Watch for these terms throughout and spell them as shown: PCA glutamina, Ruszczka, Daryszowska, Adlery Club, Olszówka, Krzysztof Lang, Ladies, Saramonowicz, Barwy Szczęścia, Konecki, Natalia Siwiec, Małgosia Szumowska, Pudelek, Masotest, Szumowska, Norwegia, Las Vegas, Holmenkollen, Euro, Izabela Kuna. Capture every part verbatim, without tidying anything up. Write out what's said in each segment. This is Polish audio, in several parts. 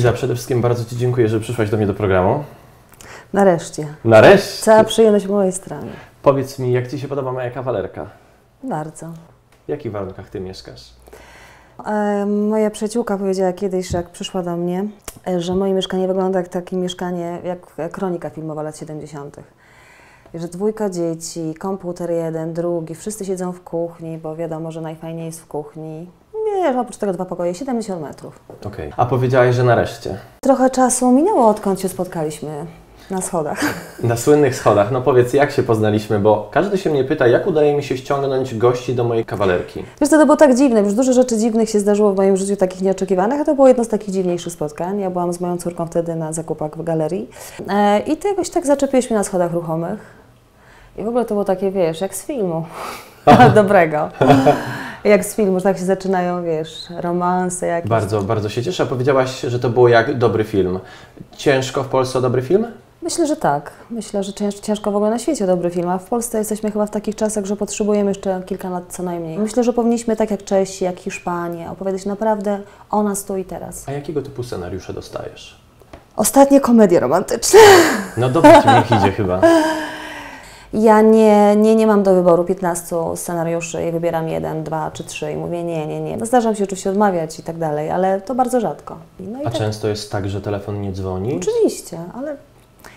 Iza, przede wszystkim bardzo Ci dziękuję, że przyszłaś do mnie do programu. Nareszcie. Nareszcie. Cała przyjemność po mojej stronie. Powiedz mi, jak Ci się podoba moja kawalerka? Bardzo. W jakich warunkach Ty mieszkasz? E, moja przyjaciółka powiedziała kiedyś, jak przyszła do mnie, że moje mieszkanie wygląda jak takie mieszkanie, jak kronika filmowa lat siedemdziesiątych. Że dwójka dzieci, komputer jeden, drugi, wszyscy siedzą w kuchni, bo wiadomo, że najfajniej jest w kuchni. Wiesz, oprócz tego dwa pokoje, siedemdziesiąt metrów. Okej. Okay. A powiedziałaś, że nareszcie. Trochę czasu minęło, odkąd się spotkaliśmy na schodach. Na słynnych schodach. No powiedz, jak się poznaliśmy, bo każdy się mnie pyta, jak udaje mi się ściągnąć gości do mojej kawalerki. Wiesz co, to było tak dziwne. Już dużo rzeczy dziwnych się zdarzyło w moim życiu, takich nieoczekiwanych, a to było jedno z takich dziwniejszych spotkań. Ja byłam z moją córką wtedy na zakupach w galerii e, i ty jakoś tak zaczepiłeś mnie na schodach ruchomych. I w ogóle to było takie, wiesz, jak z filmu. Dobrego. Jak z filmu, że tak się zaczynają, wiesz, romanse jakieś. Bardzo, bardzo się cieszę. Powiedziałaś, że to było jak dobry film. Ciężko w Polsce o dobry film? Myślę, że tak. Myślę, że ciężko w ogóle na świecie o dobry film, a w Polsce jesteśmy chyba w takich czasach, że potrzebujemy jeszcze kilka lat co najmniej. Myślę, że powinniśmy tak jak Czesi, jak Hiszpanie opowiadać naprawdę o nas tu i teraz. A jakiego typu scenariusze dostajesz? Ostatnie komedie romantyczne. No dobrze, niech idzie chyba. Ja nie, nie, nie mam do wyboru piętnastu scenariuszy i wybieram jeden, dwa czy trzy i mówię nie, nie, nie. No zdarzam się oczywiście odmawiać i tak dalej, ale to bardzo rzadko. No i a tak często jest tak, że telefon nie dzwoni? Oczywiście, ale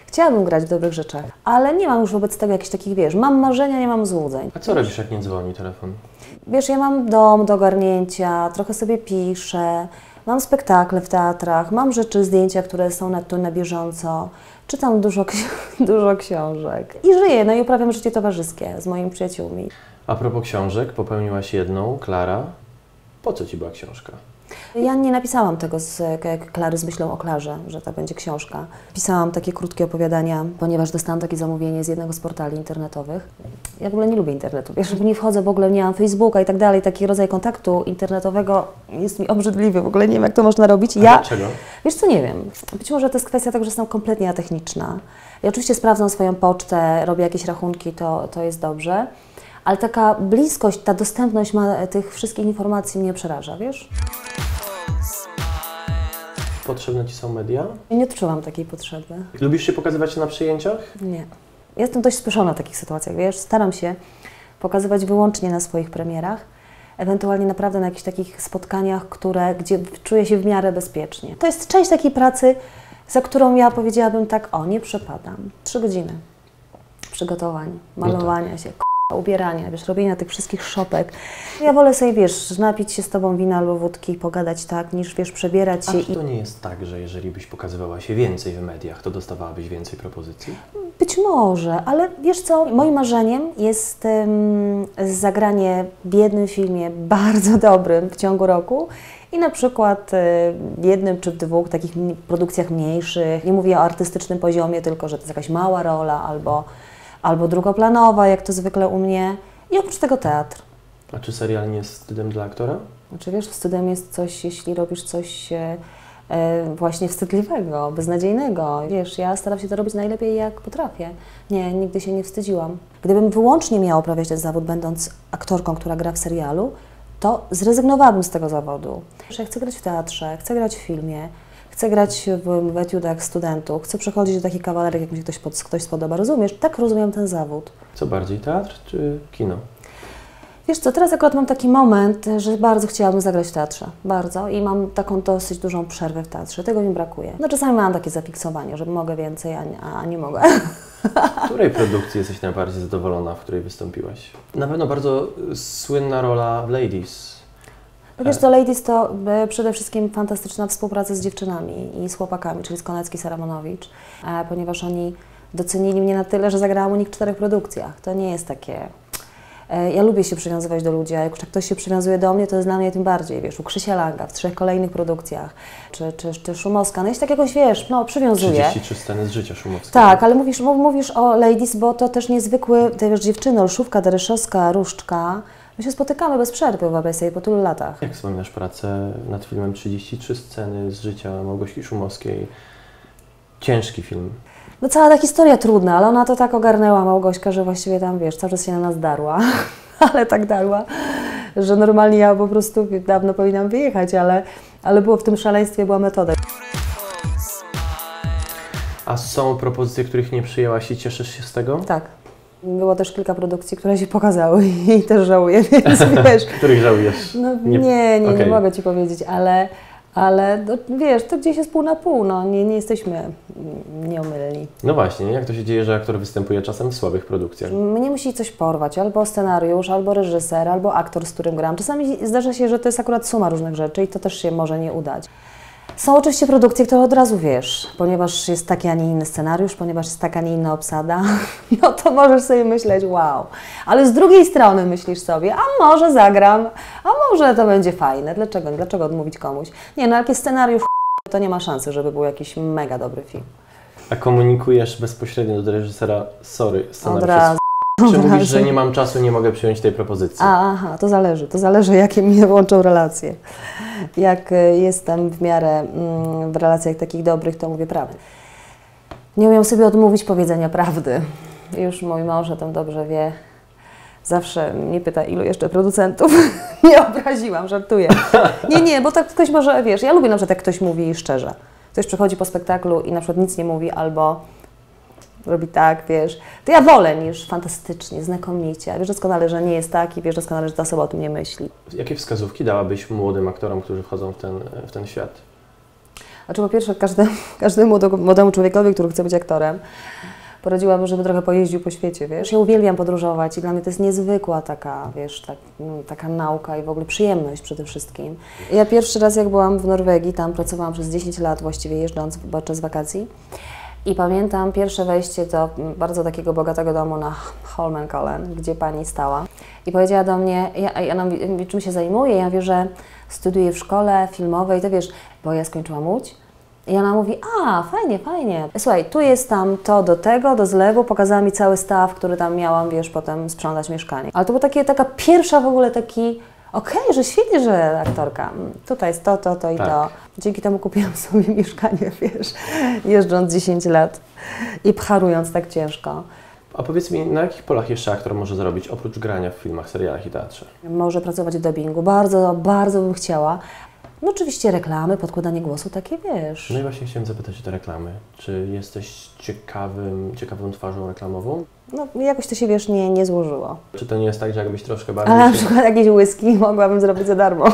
chciałabym grać w dobrych rzeczach, ale nie mam już wobec tego jakichś takich, wiesz, mam marzenia, nie mam złudzeń. A co robisz, jak nie dzwoni telefon? Wiesz, ja mam dom do ogarnięcia, trochę sobie piszę, mam spektakle w teatrach, mam rzeczy, zdjęcia, które są na, tu na bieżąco. Czytam dużo, dużo książek i żyję, no i uprawiam życie towarzyskie z moimi przyjaciółmi. A propos książek, popełniłaś jedną, Klara. Po co Ci była książka? Ja nie napisałam tego z Klary z myślą o Klarze, że to będzie książka. Pisałam takie krótkie opowiadania, ponieważ dostałam takie zamówienie z jednego z portali internetowych. Ja w ogóle nie lubię internetu, wiesz, nie wchodzę w ogóle, nie mam Facebooka i tak dalej. Taki rodzaj kontaktu internetowego jest mi obrzydliwy, w ogóle nie wiem, jak to można robić. Ja, dlaczego? Wiesz co, nie wiem. Być może to jest kwestia tego, że jestem kompletnie atechniczna. Ja oczywiście sprawdzam swoją pocztę, robię jakieś rachunki, to, to jest dobrze. Ale taka bliskość, ta dostępność ma, tych wszystkich informacji mnie przeraża, wiesz? Potrzebne Ci są media? Nie odczuwam takiej potrzeby. Lubisz się pokazywać na przyjęciach? Nie. Jestem dość spieszona w takich sytuacjach, wiesz? Staram się pokazywać wyłącznie na swoich premierach, ewentualnie naprawdę na jakichś takich spotkaniach, które, gdzie czuję się w miarę bezpiecznie. To jest część takiej pracy, za którą ja powiedziałabym tak, o, nie przepadam. Trzy godziny przygotowań, malowania no tak. się, ubierania, wiesz, robienia tych wszystkich szopek. Ja wolę sobie, wiesz, napić się z Tobą wina albo wódki i pogadać tak, niż, wiesz, przebierać się. A czy to nie jest tak, że jeżeli byś pokazywała się więcej w mediach, to dostawałabyś więcej propozycji? Być może, ale wiesz co, moim marzeniem jest um, zagranie w jednym filmie bardzo dobrym w ciągu roku i na przykład w jednym czy w dwóch takich produkcjach mniejszych. Nie mówię o artystycznym poziomie, tylko że to jest jakaś mała rola albo albo drugoplanowa, jak to zwykle u mnie, i oprócz tego teatr. A czy serial nie jest wstydem dla aktora? Znaczy wiesz, wstydem jest coś, jeśli robisz coś e, właśnie wstydliwego, beznadziejnego. Wiesz, ja staram się to robić najlepiej, jak potrafię. Nie, nigdy się nie wstydziłam. Gdybym wyłącznie miała uprawiać ten zawód, będąc aktorką, która gra w serialu, to zrezygnowałabym z tego zawodu. Ja chcę grać w teatrze, chcę grać w filmie, chcę grać w etiudach studentów, chcę przychodzić do takich kawalerek, jak mi się ktoś, pod, ktoś spodoba. Rozumiesz? Tak rozumiem ten zawód. Co bardziej, teatr czy kino? Wiesz co, teraz akurat mam taki moment, że bardzo chciałabym zagrać w teatrze. Bardzo. I mam taką dosyć dużą przerwę w teatrze. Tego mi brakuje. No czasami mam takie zafiksowanie, że mogę więcej, a nie, a nie mogę. W której produkcji jesteś najbardziej zadowolona, w której wystąpiłaś? Na pewno bardzo słynna rola w Ladies. Wiesz, to Ladies to przede wszystkim fantastyczna współpraca z dziewczynami i z chłopakami, czyli z Konecki Saramonowicz, ponieważ oni docenili mnie na tyle, że zagrałam u nich w czterech produkcjach. To nie jest takie... Ja lubię się przywiązywać do ludzi, a jak ktoś się przywiązuje do mnie, to jest dla mnie tym bardziej, wiesz, u Krzysia Langa w trzech kolejnych produkcjach, czy, czy, czy Szumowska, no i się tak jakoś, wiesz, no przywiązuje. trzydzieści trzy sceny z życia Szumowska. Tak, ale mówisz, mówisz o Ladies, bo to też niezwykły, te wiesz, dziewczyny, Olszówka, Daryszowska, Ruszczka. My się spotykamy bez przerwy wobec jej po tylu latach. Jak wspominasz pracę nad filmem trzydzieści trzy sceny z życia Małgosi Szumowskiej? Ciężki film. No cała ta historia trudna, ale ona to tak ogarnęła, Małgośka, że właściwie tam, wiesz, cały czas się na nas darła, ale tak darła, że normalnie ja po prostu dawno powinnam wyjechać, ale, ale było w tym szaleństwie, była metoda. A są propozycje, których nie przyjęłaś i cieszysz się z tego? Tak. Było też kilka produkcji, które się pokazały i też żałuję, więc wiesz... Których żałujesz? No, nie, nie, nie, okay. nie mogę Ci powiedzieć, ale, ale no, wiesz, to gdzieś jest pół na pół, no, nie, nie jesteśmy nieomylni. No właśnie, jak to się dzieje, że aktor występuje czasem w słabych produkcjach? Mnie musi coś porwać, albo scenariusz, albo reżyser, albo aktor, z którym gram. Czasami zdarza się, że to jest akurat suma różnych rzeczy i to też się może nie udać. Są oczywiście produkcje, które od razu wiesz, ponieważ jest taki, a nie inny scenariusz, ponieważ jest taka, a nie inna obsada, no to możesz sobie myśleć, wow. Ale z drugiej strony myślisz sobie, a może zagram, a może to będzie fajne, dlaczego, dlaczego odmówić komuś? Nie, no jakiś scenariusz, to nie ma szansy, żeby był jakiś mega dobry film. A komunikujesz bezpośrednio do reżysera, sorry, scenariusz od razu. Czy mówisz, że nie mam czasu, nie mogę przyjąć tej propozycji? A, aha, to zależy. To zależy, jakie mi włączą relacje. Jak jestem w miarę w relacjach takich dobrych, to mówię prawdę. Nie umiem sobie odmówić powiedzenia prawdy. Już mój mąż o tym dobrze wie. Zawsze mnie pyta, ilu jeszcze producentów. Nie obraziłam, żartuję. Nie, nie, bo tak ktoś może, wiesz, ja lubię na przykład, jak ktoś mówi szczerze. Ktoś przychodzi po spektaklu i na przykład nic nie mówi albo... robi tak, wiesz, to ja wolę niż fantastycznie, znakomicie. Wiesz doskonale, że nie jest taki, wiesz doskonale, że ta osoba o tym nie myśli. Jakie wskazówki dałabyś młodym aktorom, którzy wchodzą w ten, w ten świat? Znaczy po pierwsze, każdemu, każdemu młodemu człowiekowi, który chce być aktorem, poradziłabym, żeby trochę pojeździł po świecie, wiesz. Ja uwielbiam podróżować i dla mnie to jest niezwykła taka, wiesz, tak, no, taka nauka i w ogóle przyjemność przede wszystkim. Ja pierwszy raz, jak byłam w Norwegii, tam pracowałam przez dziesięć lat właściwie jeżdżąc podczas wakacji. I pamiętam pierwsze wejście do bardzo takiego bogatego domu na Holmenkollen, gdzie pani stała i powiedziała do mnie, ja, ja nam, czym się zajmuję, ja wiem, że studiuję w szkole filmowej, to wiesz, bo ja skończyłam Łódź. I ona mówi, a fajnie, fajnie, słuchaj, tu jest tam to do tego, do zlewu, pokazała mi cały staw, który tam miałam, wiesz, potem sprzątać mieszkanie. Ale to była takie, taka pierwsza w ogóle taki, okej, okay, że świetnie, że aktorka, tutaj jest to, to, to i tak. to. Dzięki temu kupiłam sobie mieszkanie, wiesz, jeżdżąc dziesięć lat i pcharując tak ciężko. A powiedz mi, na jakich polach jeszcze aktor może zrobić, oprócz grania w filmach, serialach i teatrze? Może pracować w dubbingu, bardzo, bardzo bym chciała. No oczywiście reklamy, podkładanie głosu, takie wiesz. No i właśnie chciałem zapytać o te reklamy. Czy jesteś ciekawym, ciekawą twarzą reklamową? No jakoś to się, wiesz, nie, nie złożyło. Czy to nie jest tak, że jakbyś troszkę bardziej... Ale na przykład jakieś whisky mogłabym zrobić za darmo.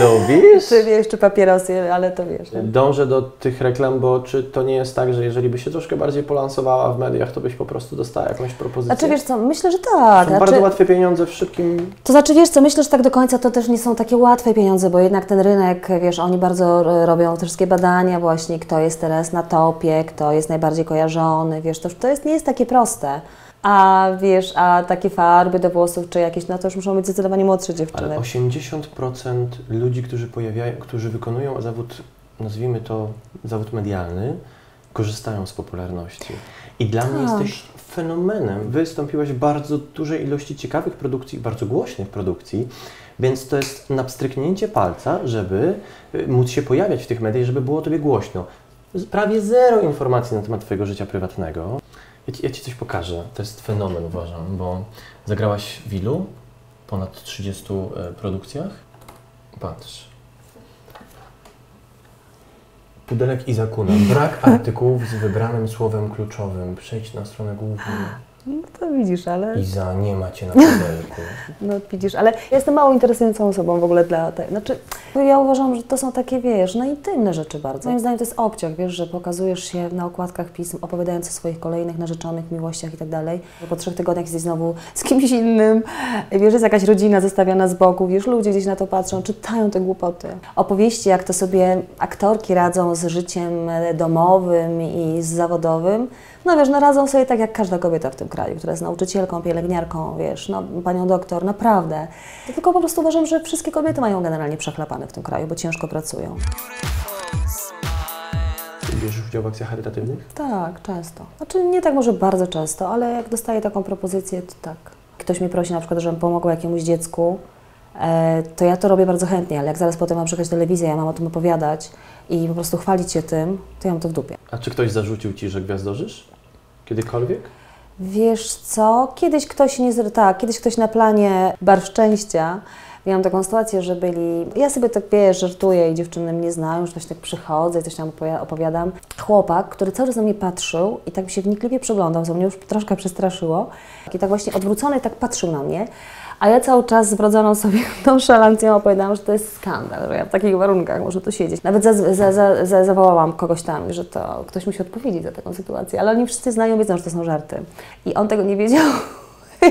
Lubisz? Czy wiesz, czy papierosy, ale to wiesz. Nie? Dążę do tych reklam, bo czy to nie jest tak, że jeżeli byś się troszkę bardziej polansowała w mediach, to byś po prostu dostała jakąś propozycję? Znaczy wiesz co, myślę, że tak. To są bardzo łatwe pieniądze w szybkim... To znaczy wiesz co, myślę, że tak do końca to też nie są takie łatwe pieniądze, bo jednak ten rynek, wiesz, oni bardzo robią te wszystkie badania właśnie, kto jest teraz na topie, kto jest najbardziej kojarzony, wiesz, to, to jest, nie jest takie proste. A wiesz, a takie farby do włosów czy jakieś, no to już muszą być zdecydowanie młodsze dziewczyny. Ale osiemdziesiąt procent ludzi, którzy pojawiają, którzy wykonują zawód, nazwijmy to zawód medialny, korzystają z popularności. I dla tak. mnie jesteś fenomenem. Wystąpiłaś w bardzo dużej ilości ciekawych produkcji, bardzo głośnych produkcji, więc to jest na pstryknięcie palca, żeby móc się pojawiać w tych mediach, żeby było Tobie głośno. Prawie zero informacji na temat Twojego życia prywatnego. Ja ci, ja ci coś pokażę. To jest fenomen, uważam, bo zagrałaś w ilu? Ponad trzydziestu produkcjach? Patrz. Pudelek Izabeli Kuny. Brak artykułów z wybranym słowem kluczowym. Przejdź na stronę główną. No to widzisz, ale... Iza, nie ma Cię na pudelku. No widzisz, ale ja jestem mało interesującą osobą w ogóle dla tej... Znaczy, ja uważam, że to są takie, wiesz, no intymne rzeczy bardzo. Moim zdaniem to jest obciach, wiesz, że pokazujesz się na okładkach pism, opowiadając o swoich kolejnych narzeczonych, miłościach i tak dalej. Po trzech tygodniach jesteś znowu z kimś innym, wiesz, jest jakaś rodzina zostawiona z boku, wiesz, ludzie gdzieś na to patrzą, czytają te głupoty. Opowieści, jak to sobie aktorki radzą z życiem domowym i z zawodowym, no wiesz, no radzą sobie tak jak każda kobieta w tym kraju, która jest nauczycielką, pielęgniarką, wiesz, no panią doktor, naprawdę. To tylko po prostu uważam, że wszystkie kobiety mają generalnie przechlapane w tym kraju, bo ciężko pracują. Bierzesz udział w akcjach charytatywnych? Tak, często. Znaczy nie tak może bardzo często, ale jak dostaję taką propozycję, to tak. Ktoś mnie prosi na przykład, żebym pomogła jakiemuś dziecku, to ja to robię bardzo chętnie, ale jak zaraz potem mam przekazać telewizję, ja mam o tym opowiadać i po prostu chwalić się tym, to ja mam to w dupie. A czy ktoś zarzucił Ci, że gwiazdożysz? Kiedykolwiek? Wiesz co, kiedyś ktoś, nie, tak, kiedyś ktoś na planie Barw Szczęścia miałam taką sytuację, że byli... Ja sobie tak pieję, żartuję i dziewczyny mnie znają, że coś tak przychodzę i coś tam opowiadam. Chłopak, który cały czas na mnie patrzył i tak mi się wnikliwie przyglądał, co mnie już troszkę przestraszyło. I tak właśnie odwrócony tak patrzył na mnie. A ja cały czas z wrodzoną sobie tą szalancją opowiadałam, że to jest skandal, że ja w takich warunkach muszę tu siedzieć. Nawet za, za, za, za, zawołałam kogoś tam, że to ktoś musi odpowiedzieć za taką sytuację, ale oni wszyscy znają, wiedzą, że to są żarty. I on tego nie wiedział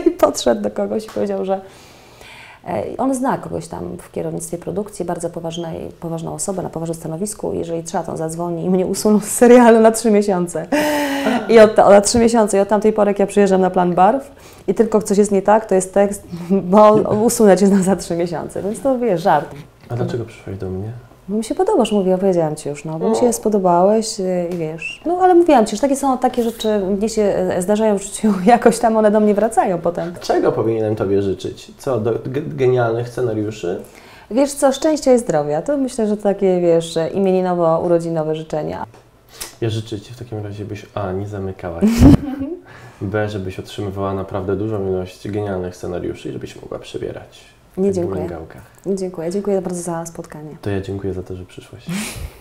i podszedł do kogoś i powiedział, że on zna kogoś tam w kierownictwie produkcji, bardzo poważnej, poważną osobę na poważnym stanowisku. Jeżeli trzeba, to on zadzwoni i mnie usuną z serialu na trzy miesiące. I od, na trzy miesiące. I od tamtej pory, jak ja przyjeżdżam na plan barw i tylko coś jest nie tak, to jest tekst, bo usunę cię za trzy miesiące. Więc to, wiesz, żart. A dlaczego przyszłaś do mnie? Bo mi się podobasz, mówię, opowiedziałam ci już, no, bo no. mi się spodobałeś i wiesz. No, ale mówiłam ci, że takie są, takie rzeczy mnie się zdarzają w życiu, jakoś tam one do mnie wracają potem. Czego powinienem tobie życzyć? Co, do genialnych scenariuszy? Wiesz co, szczęścia i zdrowia. To myślę, że takie, wiesz, imieninowo-urodzinowe życzenia. Ja życzę ci w takim razie, byś a, nie zamykała się, b, żebyś otrzymywała naprawdę dużą ilość genialnych scenariuszy i żebyś mogła przebierać. Nie dziękuję. Nie dziękuję. Dziękuję bardzo za spotkanie. To ja dziękuję za to, że przyszłaś.